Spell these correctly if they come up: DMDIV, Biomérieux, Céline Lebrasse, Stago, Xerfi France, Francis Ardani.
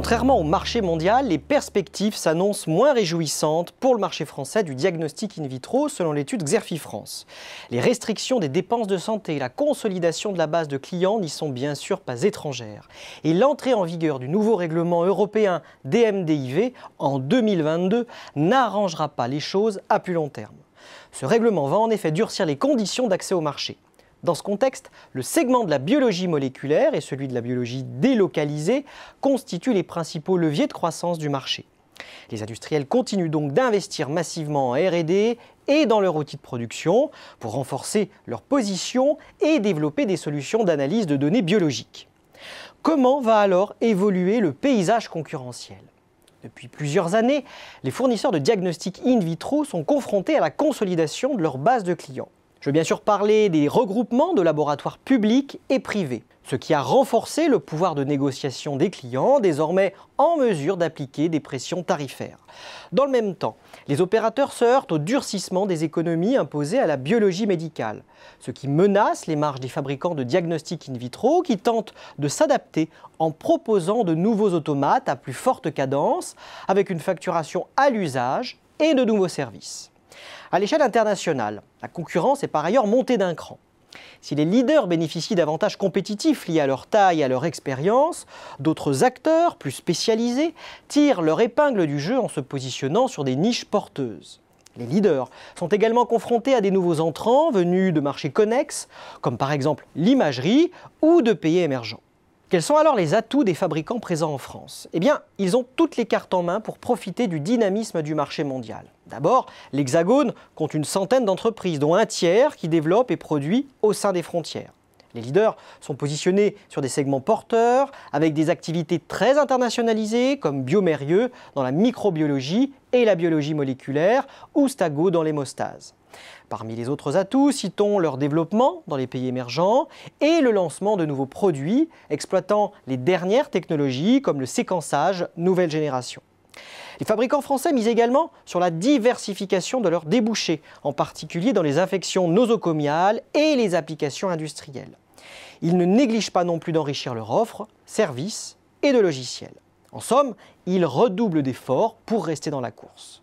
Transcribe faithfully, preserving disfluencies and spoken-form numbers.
Contrairement au marché mondial, les perspectives s'annoncent moins réjouissantes pour le marché français du diagnostic in vitro selon l'étude Xerfi France. Les restrictions des dépenses de santé et la consolidation de la base de clients n'y sont bien sûr pas étrangères. Et l'entrée en vigueur du nouveau règlement européen D M D I V en deux mille vingt-deux n'arrangera pas les choses à plus long terme. Ce règlement va en effet durcir les conditions d'accès au marché. Dans ce contexte, le segment de la biologie moléculaire et celui de la biologie délocalisée constituent les principaux leviers de croissance du marché. Les industriels continuent donc d'investir massivement en R et D et dans leur outil de production pour renforcer leur position et développer des solutions d'analyse de données biologiques. Comment va alors évoluer le paysage concurrentiel ? Depuis plusieurs années, les fournisseurs de diagnostics in vitro sont confrontés à la consolidation de leur base de clients. Je veux bien sûr parler des regroupements de laboratoires publics et privés, ce qui a renforcé le pouvoir de négociation des clients, désormais en mesure d'appliquer des pressions tarifaires. Dans le même temps, les opérateurs se heurtent au durcissement des économies imposées à la biologie médicale, ce qui menace les marges des fabricants de diagnostics in vitro qui tentent de s'adapter en proposant de nouveaux automates à plus forte cadence, avec une facturation à l'usage et de nouveaux services. À l'échelle internationale, la concurrence est par ailleurs montée d'un cran. Si les leaders bénéficient d'avantages compétitifs liés à leur taille et à leur expérience, d'autres acteurs, plus spécialisés, tirent leur épingle du jeu en se positionnant sur des niches porteuses. Les leaders sont également confrontés à des nouveaux entrants venus de marchés connexes, comme par exemple l'imagerie ou de pays émergents. Quels sont alors les atouts des fabricants présents en France? Eh bien, ils ont toutes les cartes en main pour profiter du dynamisme du marché mondial. D'abord, l'Hexagone compte une centaine d'entreprises, dont un tiers qui développent et produit au sein des frontières. Les leaders sont positionnés sur des segments porteurs, avec des activités très internationalisées, comme Biomérieux dans la microbiologie et la biologie moléculaire, ou Stago dans l'hémostase. Parmi les autres atouts, citons leur développement dans les pays émergents et le lancement de nouveaux produits exploitant les dernières technologies comme le séquençage nouvelle génération. Les fabricants français misent également sur la diversification de leurs débouchés, en particulier dans les infections nosocomiales et les applications industrielles. Ils ne négligent pas non plus d'enrichir leur offre, services et de logiciels. En somme, ils redoublent d'efforts pour rester dans la course.